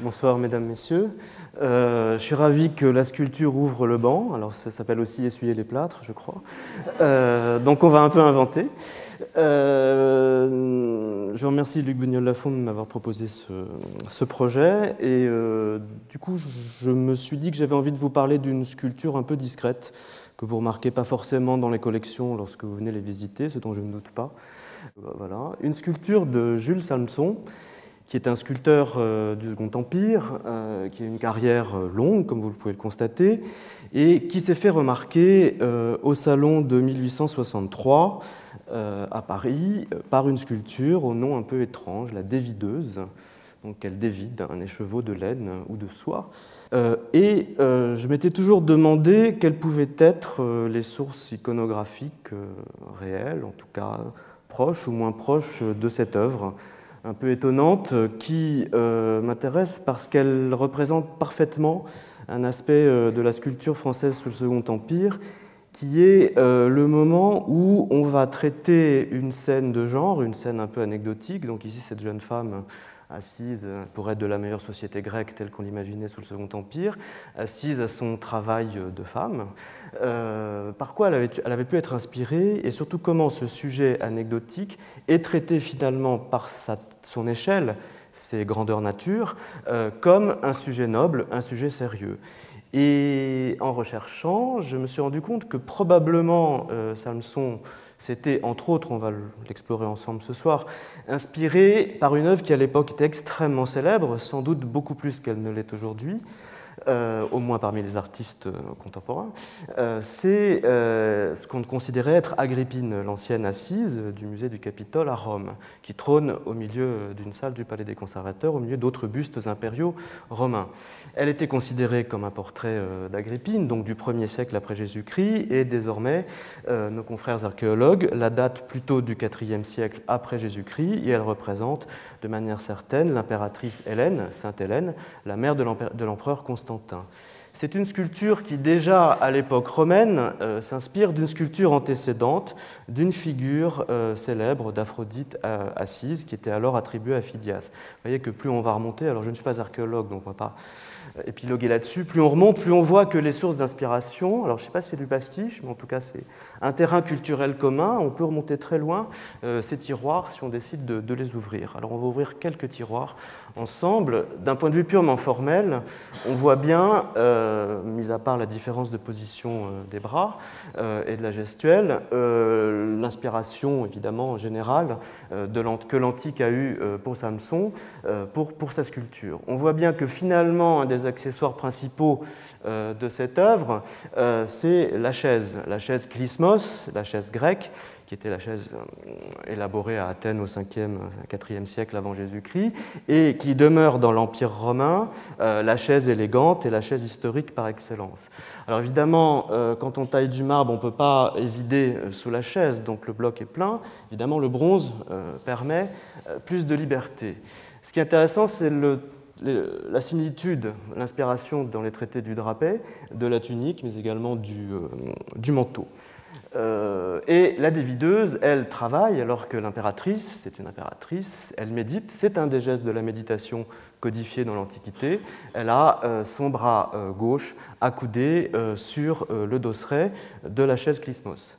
Bonsoir mesdames, messieurs. Je suis ravi que la sculpture ouvre le banc. Alors ça s'appelle aussi essuyer les plâtres, je crois. Donc on va un peu inventer. Je remercie Luc Bignol-Lafond de m'avoir proposé ce projet. Et du coup, je me suis dit que j'avais envie de vous parler d'une sculpture un peu discrète que vous remarquez pas forcément dans les collections lorsque vous venez les visiter, ce dont je ne doute pas. Voilà, une sculpture de Jules Salmson, qui est un sculpteur du Second Empire, qui a une carrière longue, comme vous pouvez le constater, et qui s'est fait remarquer au Salon de 1863 à Paris par une sculpture au nom un peu étrange, la dévideuse. Donc elle dévide un écheveau de laine ou de soie. Je m'étais toujours demandé quelles pouvaient être les sources iconographiques réelles, en tout cas proches ou moins proches de cette œuvre, un peu étonnante, qui m'intéresse parce qu'elle représente parfaitement un aspect de la sculpture française sous le Second Empire, qui est le moment où on va traiter une scène de genre, une scène un peu anecdotique. Donc ici, cette jeune femme assise, pour être de la meilleure société grecque telle qu'on l'imaginait sous le Second Empire, assise à son travail de femme. Par quoi elle avait pu être inspirée, et surtout comment ce sujet anecdotique est traité finalement par son échelle, ses grandeurs nature, comme un sujet noble, un sujet sérieux. Et en recherchant, je me suis rendu compte que probablement Salmson s'était, entre autres, on va l'explorer ensemble ce soir, inspiré par une œuvre qui à l'époque était extrêmement célèbre, sans doute beaucoup plus qu'elle ne l'est aujourd'hui, au moins parmi les artistes contemporains. C'est ce qu'on considérait être Agrippine, l'ancienne assise du musée du Capitole à Rome, qui trône au milieu d'une salle du Palais des Conservateurs, au milieu d'autres bustes impériaux romains. Elle était considérée comme un portrait d'Agrippine, donc du 1er siècle après Jésus-Christ, et désormais, nos confrères archéologues la datent plutôt du 4e siècle après Jésus-Christ, et elle représente de manière certaine l'impératrice Hélène, Sainte Hélène, la mère de l'empereur Constantin. C'est une sculpture qui, déjà à l'époque romaine, s'inspire d'une sculpture antécédente, d'une figure célèbre d'Aphrodite assise, qui était alors attribuée à Phidias. Vous voyez que plus on va remonter, alors je ne suis pas archéologue, donc on ne va pas épiloguer là-dessus, plus on remonte, plus on voit que les sources d'inspiration, alors je ne sais pas si c'est du pastiche, mais en tout cas c'est un terrain culturel commun, on peut remonter très loin ces tiroirs si on décide de les ouvrir. Alors on va ouvrir quelques tiroirs ensemble. D'un point de vue purement formel, on voit bien, mis à part la différence de position des bras et de la gestuelle, l'inspiration évidemment en général que l'Antique a eue pour Samson, pour sa sculpture. On voit bien que finalement un des accessoires principaux de cette œuvre, c'est la chaise klismos, la chaise grecque, qui était la chaise élaborée à Athènes au 5e, 4e siècle avant Jésus-Christ, et qui demeure dans l'Empire romain la chaise élégante et la chaise historique par excellence. Alors évidemment, quand on taille du marbre, on ne peut pas évider sous la chaise, donc le bloc est plein. Évidemment, le bronze permet plus de liberté. Ce qui est intéressant, c'est la similitude, l'inspiration dans les traités du drapé, de la tunique, mais également du manteau. Et la dévideuse, elle travaille, alors que l'impératrice, c'est une impératrice, elle médite, c'est un des gestes de la méditation codifié dans l'Antiquité, elle a son bras gauche accoudé sur le dosseret de la chaise klismos.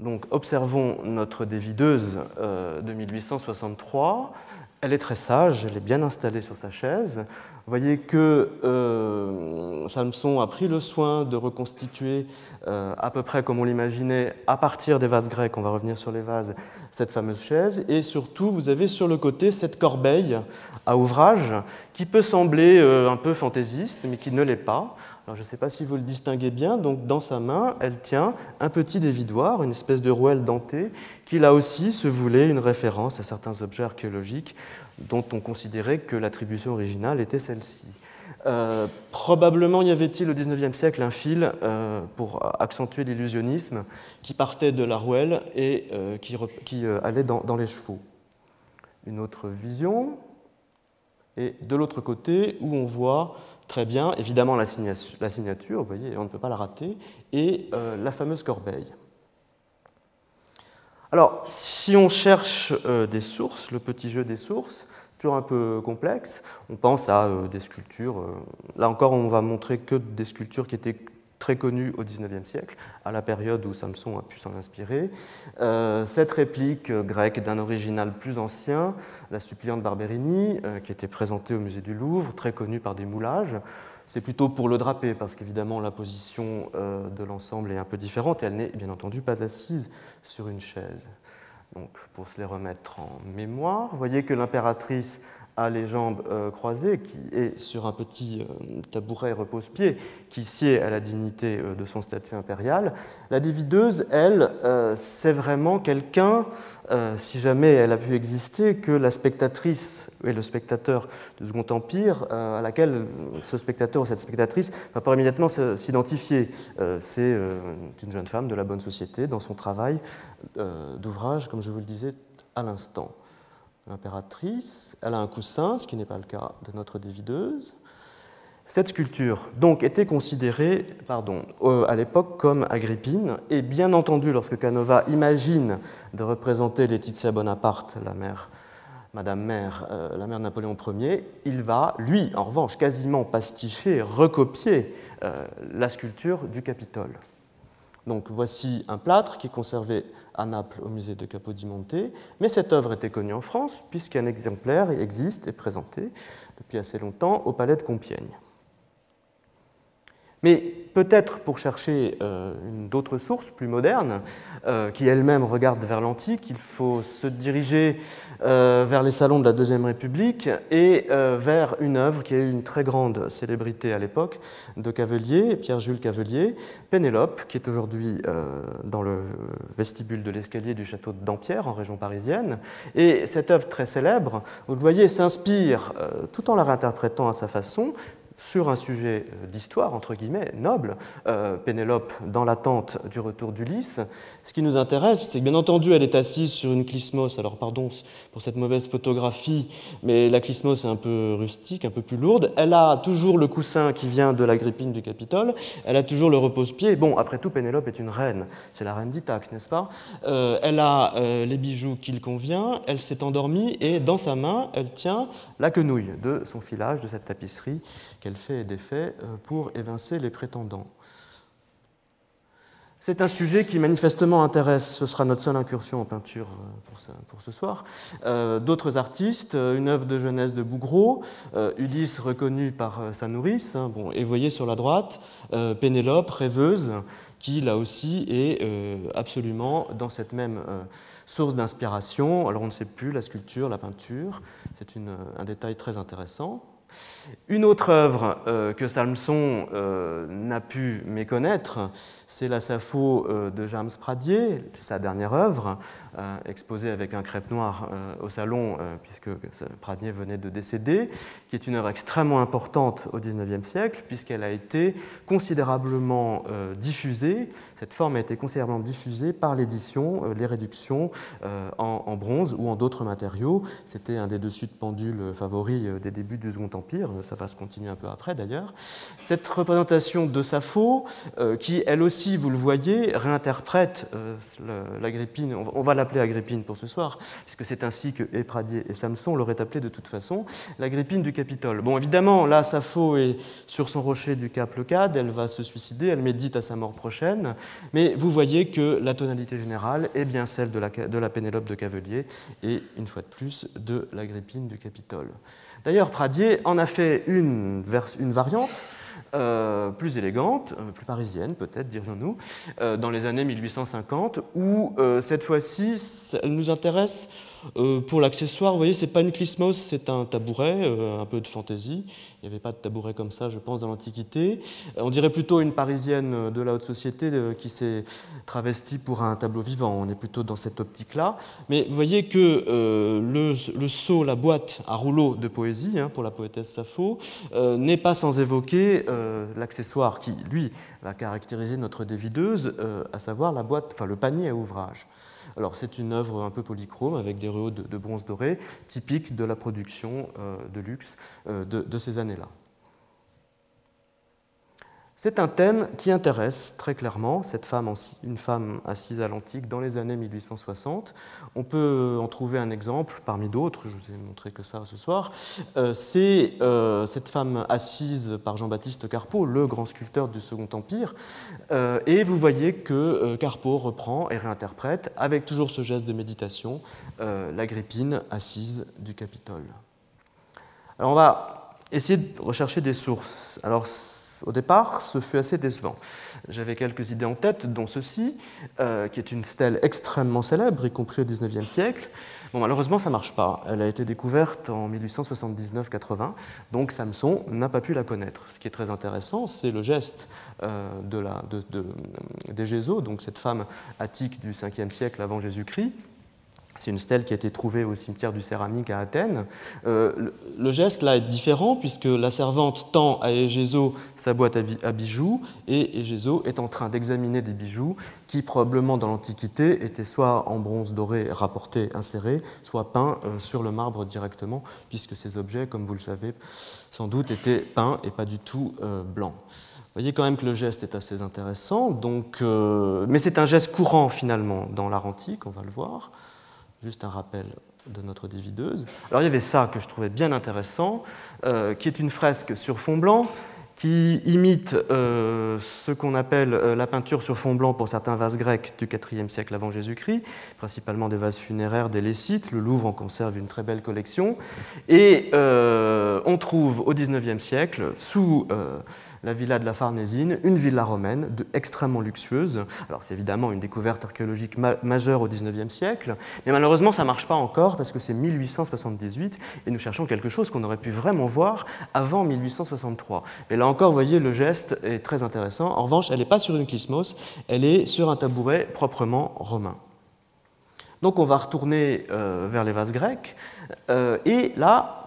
Donc observons notre dévideuse de 1863. Elle est très sage, elle est bien installée sur sa chaise. Vous voyez que Salmson a pris le soin de reconstituer, à peu près comme on l'imaginait, à partir des vases grecs, on va revenir sur les vases, cette fameuse chaise. Et surtout, vous avez sur le côté cette corbeille à ouvrage qui peut sembler un peu fantaisiste, mais qui ne l'est pas. Alors, je ne sais pas si vous le distinguez bien, donc dans sa main, elle tient un petit dévidoir, une espèce de rouelle dentée, qui là aussi se voulait une référence à certains objets archéologiques dont on considérait que l'attribution originale était celle-ci. Probablement y avait-il au XIXe siècle un fil pour accentuer l'illusionnisme qui partait de la rouelle et qui allait dans les chevaux. Une autre vision, et de l'autre côté où on voit très bien, évidemment, la signature, vous voyez, on ne peut pas la rater, et la fameuse corbeille. Alors, si on cherche des sources, le petit jeu des sources, toujours un peu complexe, on pense à des sculptures, là encore, on va montrer que des sculptures qui étaient très connues au XIXe siècle, à la période où Samson a pu s'en inspirer. Cette réplique grecque d'un original plus ancien, la suppliante Barberini, qui était présentée au musée du Louvre, très connue par des moulages. C'est plutôt pour le draper, parce qu'évidemment la position de l'ensemble est un peu différente et elle n'est bien entendu pas assise sur une chaise. Donc, pour se les remettre en mémoire, vous voyez que l'impératrice a les jambes croisées et sur un petit tabouret repose-pied qui sied à la dignité de son statut impérial. La dévideuse, elle, c'est vraiment quelqu'un, si jamais elle a pu exister, que la spectatrice et le spectateur du Second Empire, à laquelle ce spectateur ou cette spectatrice va pas immédiatement s'identifier. C'est une jeune femme de la bonne société dans son travail d'ouvrage, comme je vous le disais à l'instant. L'impératrice, elle a un coussin, ce qui n'est pas le cas de notre dévideuse. Cette sculpture, donc, était considérée, à l'époque comme Agrippine, et bien entendu, lorsque Canova imagine de représenter Laetitia Bonaparte, Madame Mère, la mère de Napoléon Ier, il va, lui, en revanche, quasiment pasticher, recopier la sculpture du Capitole. Donc voici un plâtre qui est conservé à Naples au musée de Capodimonte, mais cette œuvre était connue en France puisqu'un exemplaire existe et présenté depuis assez longtemps au palais de Compiègne. Mais peut-être pour chercher d'autres sources plus modernes, qui elles-mêmes regardent vers l'Antique, il faut se diriger vers les salons de la Deuxième République et vers une œuvre qui a eu une très grande célébrité à l'époque de Cavelier, Pierre-Jules Cavelier, Pénélope, qui est aujourd'hui dans le vestibule de l'escalier du château de Dampierre, en région parisienne. Et cette œuvre très célèbre, vous le voyez, s'inspire, tout en la réinterprétant à sa façon, sur un sujet d'histoire, entre guillemets, noble, Pénélope dans l'attente du retour d'Ulysse. Ce qui nous intéresse, c'est que bien entendu, elle est assise sur une klismos. Alors pardon pour cette mauvaise photographie, mais la klismos est un peu rustique, un peu plus lourde. Elle a toujours le coussin qui vient de l'Agrippine du Capitole, elle a toujours le repose-pied. Bon, après tout, Pénélope est une reine, c'est la reine d'Ithaque, n'est-ce pas? Elle a les bijoux qu'il convient, elle s'est endormie et dans sa main, elle tient la quenouille de son filage, de cette tapisserie qu'elle fait et défait pour évincer les prétendants. C'est un sujet qui manifestement intéresse, ce sera notre seule incursion en peinture pour ce soir, d'autres artistes, une œuvre de jeunesse de Bouguereau, Ulysse reconnu par sa nourrice, hein, bon, et vous voyez sur la droite, Pénélope, rêveuse, qui là aussi est absolument dans cette même source d'inspiration. Alors on ne sait plus, la sculpture, la peinture, c'est un détail très intéressant. Une autre œuvre que Salmson n'a pu méconnaître, c'est la Sappho de James Pradier, sa dernière œuvre, exposée avec un crêpe noir au salon, puisque Pradier venait de décéder, qui est une œuvre extrêmement importante au XIXe siècle, puisqu'elle a été considérablement diffusée. Cette forme a été considérablement diffusée par l'édition, les réductions en bronze ou en d'autres matériaux. C'était un des dessus de pendule favoris des débuts du Second Empire. Ça va se continuer un peu après, d'ailleurs. Cette représentation de Sappho, qui, elle aussi, vous le voyez, réinterprète l'Agrippine. On va l'appeler Agrippine pour ce soir, puisque c'est ainsi que Pradier et Salmson l'auraient appelée de toute façon, l'Agrippine du Capitole. Bon, évidemment, là, Sappho est sur son rocher du Cap Leucade, elle va se suicider, elle médite à sa mort prochaine, mais vous voyez que la tonalité générale est bien celle de la Pénélope de Cavelier et, une fois de plus, de l'Agrippine du Capitole. D'ailleurs, Pradier en a fait une variante, plus élégante, plus parisienne peut-être, dirions-nous, dans les années 1850, où cette fois-ci, elle nous intéresse pour l'accessoire. Vous voyez, c'est pas une clismos, c'est un tabouret, un peu de fantaisie. Il n'y avait pas de tabouret comme ça, je pense, dans l'Antiquité. On dirait plutôt une parisienne de la haute société qui s'est travestie pour un tableau vivant. On est plutôt dans cette optique-là. Mais vous voyez que le seau, la boîte à rouleaux de poésie, hein, pour la poétesse Sappho, n'est pas sans évoquer l'accessoire qui, lui, va caractériser notre dévideuse, à savoir la boîte, enfin le panier à ouvrage. Alors, c'est une œuvre un peu polychrome avec des rehauts de bronze doré, typique de la production de luxe de ces années-là. C'est un thème qui intéresse très clairement cette femme, une femme assise à l'antique dans les années 1860. On peut en trouver un exemple parmi d'autres, je vous ai montré que ça ce soir. C'est cette femme assise par Jean-Baptiste Carpeaux, le grand sculpteur du Second Empire. Et vous voyez que Carpeaux reprend et réinterprète, avec toujours ce geste de méditation, l'Agrippine assise du Capitole. Alors on va essayer de rechercher des sources. Alors, au départ, ce fut assez décevant. J'avais quelques idées en tête, dont ceci, qui est une stèle extrêmement célèbre, y compris au XIXe siècle. Bon, malheureusement, ça ne marche pas. Elle a été découverte en 1879-80, donc Samson n'a pas pu la connaître. Ce qui est très intéressant, c'est le geste d'Egezo, donc cette femme attique du 5e siècle avant Jésus-Christ. C'est une stèle qui a été trouvée au cimetière du céramique à Athènes. Le geste là est différent puisque la servante tend à Egezo sa boîte à bijoux et Egezo est en train d'examiner des bijoux qui probablement dans l'Antiquité étaient soit en bronze doré rapporté, inséré, soit peints sur le marbre directement puisque ces objets, comme vous le savez, sans doute étaient peints et pas du tout blancs. Vous voyez quand même que le geste est assez intéressant, donc, mais c'est un geste courant finalement dans l'art antique, on va le voir. Juste un rappel de notre dévideuse. Alors il y avait ça que je trouvais bien intéressant, qui est une fresque sur fond blanc, qui imite ce qu'on appelle la peinture sur fond blanc pour certains vases grecs du IVe siècle avant Jésus-Christ, principalement des vases funéraires, des lécythes. Le Louvre en conserve une très belle collection. Et on trouve au XIXe siècle, sous la villa de la Farnésine, une villa romaine extrêmement luxueuse. Alors c'est évidemment une découverte archéologique majeure au XIXe siècle, mais malheureusement ça ne marche pas encore parce que c'est 1878 et nous cherchons quelque chose qu'on aurait pu vraiment voir avant 1863. Mais là, encore, vous voyez, le geste est très intéressant. En revanche, elle n'est pas sur une clismos, elle est sur un tabouret proprement romain. Donc on va retourner vers les vases grecs. Et là,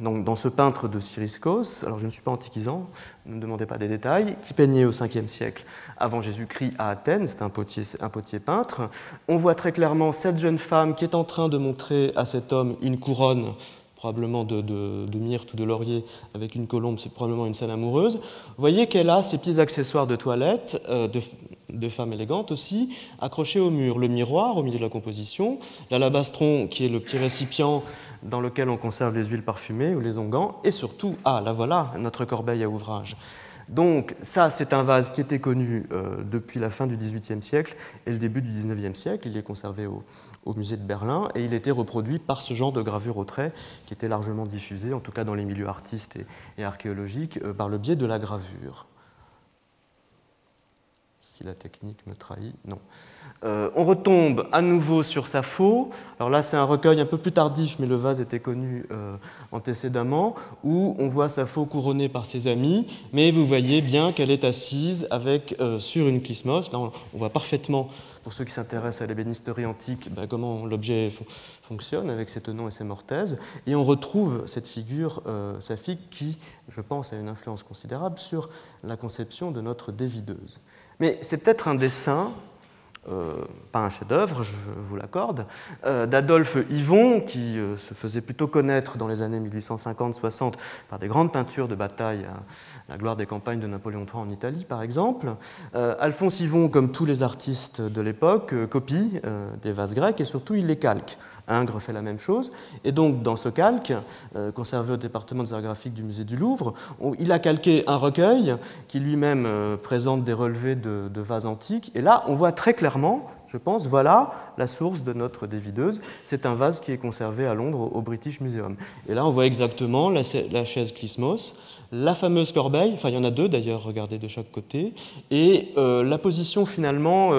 donc, dans ce peintre de Syriscos, alors je ne suis pas antiquisant, ne me demandez pas des détails, qui peignait au 5e siècle avant Jésus-Christ à Athènes, c'est un potier peintre, on voit très clairement cette jeune femme qui est en train de montrer à cet homme une couronne probablement de myrte ou de laurier avec une colombe, c'est probablement une scène amoureuse. Vous voyez qu'elle a ses petits accessoires de toilette, de femme élégante aussi, accrochés au mur. Le miroir au milieu de la composition, l'alabastron qui est le petit récipient dans lequel on conserve les huiles parfumées ou les onguents, et surtout, ah, la voilà, notre corbeille à ouvrage. Donc ça, c'est un vase qui était connu depuis la fin du XVIIIe siècle et le début du XIXe siècle. Il est conservé au musée de Berlin et il était reproduit par ce genre de gravure au trait qui était largement diffusée, en tout cas dans les milieux artistes et archéologiques, par le biais de la gravure. si la technique me trahit, non. On retombe à nouveau sur Sappho. Alors là, c'est un recueil un peu plus tardif, mais le vase était connu antécédemment, où on voit Sappho couronnée par ses amis, mais vous voyez bien qu'elle est assise avec, sur une clismos. Là, on voit parfaitement, pour ceux qui s'intéressent à l'ébénisterie antique, ben, comment l'objet fonctionne avec ses tenons et ses mortaises. Et on retrouve cette figure saphique qui, je pense, a une influence considérable sur la conception de notre dévideuse. Mais c'est peut-être un dessin, pas un chef-d'œuvre, je vous l'accorde, d'Adolphe Yvon, qui se faisait plutôt connaître dans les années 1850-60 par des grandes peintures de bataille à la gloire des campagnes de Napoléon III en Italie, par exemple. Alphonse Yvon, comme tous les artistes de l'époque, copie des vases grecs et surtout il les calque. Ingres fait la même chose. Et donc, dans ce calque, conservé au département des arts graphiques du musée du Louvre, il a calqué un recueil qui lui-même présente des relevés de vases antiques. Et là, on voit très clairement, je pense, voilà la source de notre dévideuse. C'est un vase qui est conservé à Londres au British Museum. Et là, on voit exactement la chaise clismos, la fameuse corbeille, enfin il y en a deux d'ailleurs, regardez de chaque côté, et la position finalement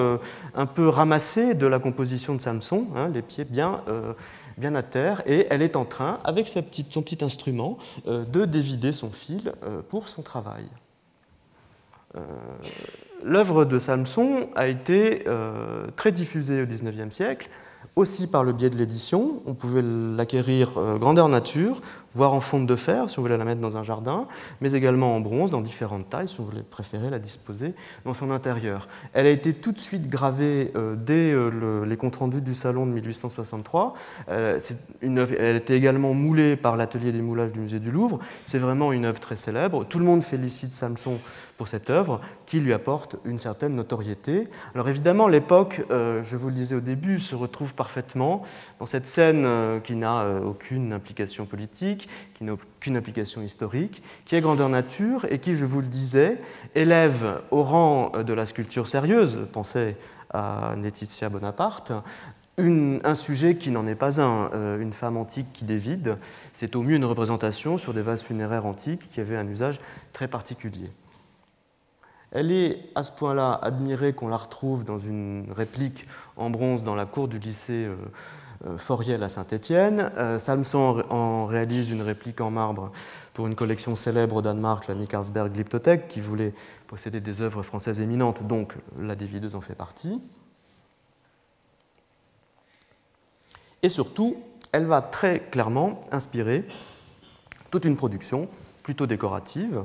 un peu ramassée de la composition de Samson, hein, les pieds bien à terre, et elle est en train, avec son petit instrument, de dévider son fil pour son travail. L'œuvre de Samson a été très diffusée au XIXe siècle, aussi par le biais de l'édition. On pouvait l'acquérir grandeur nature, voire en fonte de fer si on voulait la mettre dans un jardin, mais également en bronze dans différentes tailles si on voulait préférer la disposer dans son intérieur. Elle a été tout de suite gravée dès les comptes rendus du salon de 1863. Elle a été également moulée par l'atelier des moulages du musée du Louvre. C'est vraiment une œuvre très célèbre. Tout le monde félicite Samson pour cette œuvre qui lui apporte une certaine notoriété. Alors évidemment, l'époque, je vous le disais au début, se retrouve parfaitement dans cette scène qui n'a aucune implication politique, qui n'a aucune implication historique, qui est grandeur nature et qui, je vous le disais, élève au rang de la sculpture sérieuse, pensez à Laetitia Bonaparte, un sujet qui n'en est pas un, une femme antique qui dévide, c'est au mieux une représentation sur des vases funéraires antiques qui avaient un usage très particulier. Elle est à ce point-là admirée qu'on la retrouve dans une réplique en bronze dans la cour du lycée Foriel à Saint-Étienne. Samson en réalise une réplique en marbre pour une collection célèbre au Danemark, la Nicarlsberg Glyptothèque, qui voulait posséder des œuvres françaises éminentes, donc la dévideuse en fait partie. Et surtout, elle va très clairement inspirer toute une production plutôt décorative.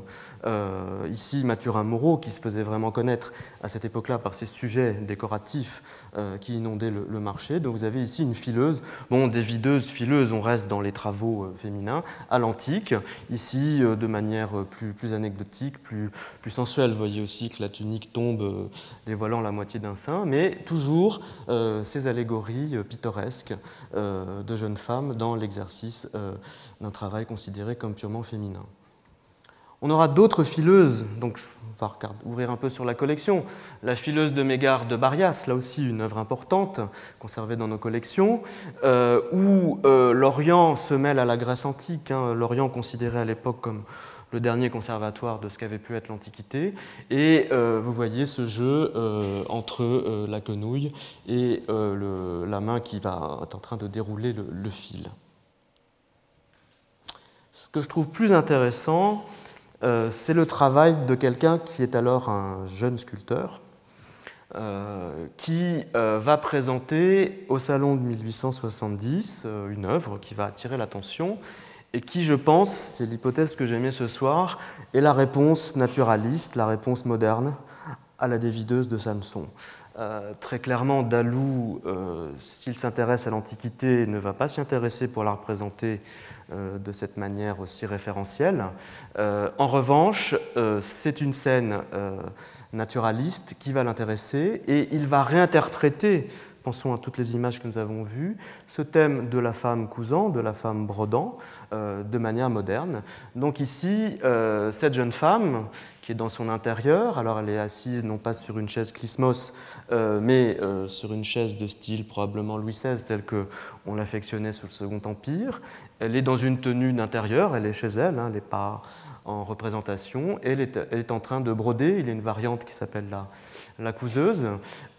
Ici, Mathurin Moreau, qui se faisait vraiment connaître à cette époque-là par ses sujets décoratifs qui inondaient le marché. Donc vous avez ici une fileuse, bon, dévideuse, fileuse, on reste dans les travaux féminins, à l'antique. Ici, de manière plus anecdotique, plus sensuelle, vous voyez aussi que la tunique tombe, dévoilant la moitié d'un sein, mais toujours ces allégories pittoresques de jeunes femmes dans l'exercice d'un travail considéré comme purement féminin. On aura d'autres fileuses, donc on va ouvrir un peu sur la collection. La fileuse de Mégare de Barias, là aussi une œuvre importante, conservée dans nos collections, où l'Orient se mêle à la Grèce antique, hein, l'Orient considéré à l'époque comme le dernier conservatoire de ce qu'avait pu être l'Antiquité, et vous voyez ce jeu entre la quenouille et la main qui est en train de dérouler le fil. Ce que je trouve plus intéressant, c'est le travail de quelqu'un qui est alors un jeune sculpteur, qui va présenter au salon de 1870 une œuvre qui va attirer l'attention et qui, je pense, c'est l'hypothèse que j'aimais ce soir, est la réponse naturaliste, la réponse moderne à la dévideuse de Samson. Très clairement, Dalou, s'il s'intéresse à l'Antiquité, ne va pas s'y intéresser pour la représenter de cette manière aussi référentielle. En revanche, c'est une scène naturaliste qui va l'intéresser et il va réinterpréter, pensons à toutes les images que nous avons vues, ce thème de la femme cousant, de la femme brodant, de manière moderne. Donc ici, cette jeune femme, qui est dans son intérieur. Alors elle est assise non pas sur une chaise Clismos, mais sur une chaise de style probablement Louis XVI, telle qu'on l'affectionnait sous le Second Empire. Elle est dans une tenue d'intérieur, elle est chez elle, hein, elle n'est pas en représentation, et elle est en train de broder. Il y a une variante qui s'appelle la couseuse.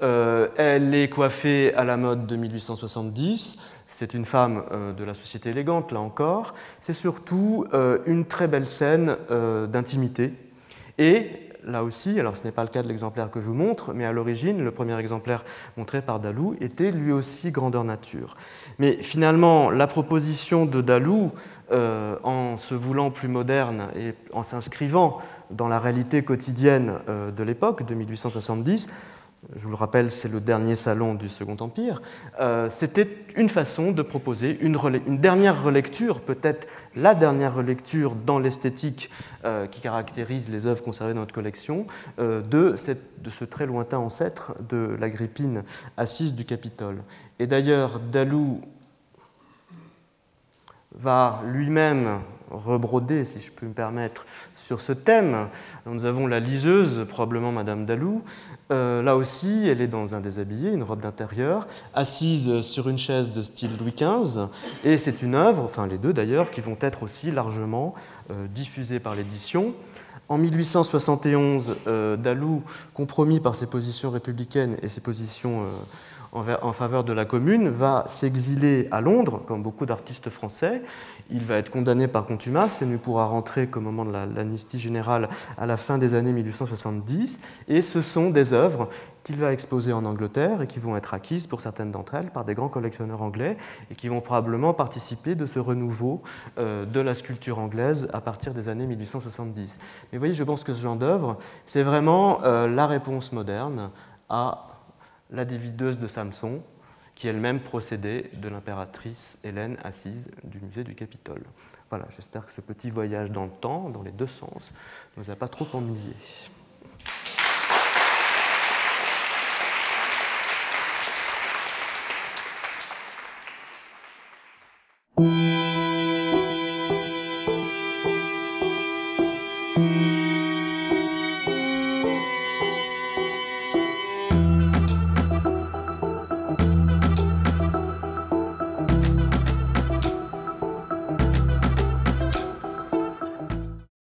Elle est coiffée à la mode de 1870. C'est une femme de la société élégante, là encore. C'est surtout une très belle scène d'intimité. Et là aussi, alors ce n'est pas le cas de l'exemplaire que je vous montre, mais à l'origine, le premier exemplaire montré par Dalou était lui aussi grandeur nature. Mais finalement, la proposition de Dalou, en se voulant plus moderne et en s'inscrivant dans la réalité quotidienne de l'époque, de 1870, je vous le rappelle, c'est le dernier salon du Second Empire, c'était une façon de proposer une dernière relecture, peut-être la dernière relecture dans l'esthétique qui caractérise les œuvres conservées dans notre collection, de ce très lointain ancêtre de l'Agrippine, assise du Capitole. Et d'ailleurs, Dalou va lui-même rebroder, si je peux me permettre, sur ce thème. Nous avons la liseuse, probablement Madame Dalou. Là aussi, elle est dans un déshabillé, une robe d'intérieur, assise sur une chaise de style Louis XV. Et c'est une œuvre, enfin les deux d'ailleurs, qui vont être aussi largement diffusées par l'édition. En 1871, Dalou, compromis par ses positions républicaines et ses positions en faveur de la Commune, va s'exiler à Londres, comme beaucoup d'artistes français. Il va être condamné par contumace et ne pourra rentrer qu'au moment de l'amnistie générale à la fin des années 1870. Et ce sont des œuvres qu'il va exposer en Angleterre et qui vont être acquises, pour certaines d'entre elles, par des grands collectionneurs anglais et qui vont probablement participer de ce renouveau de la sculpture anglaise à partir des années 1870. Mais vous voyez, je pense que ce genre d'œuvre, c'est vraiment la réponse moderne à la dévideuse de Samson, qui elle-même procédait de l'impératrice Hélène assise du musée du Capitole. Voilà, j'espère que ce petit voyage dans le temps, dans les deux sens, ne nous a pas trop ennuyés.